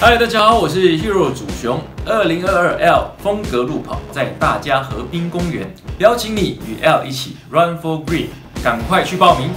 嗨，大家好，我是 Hero 主雄。2022 ELLE 风格路跑在大家河滨公园，邀请你与 ELLE 一起 Run for Green， 赶快去报名！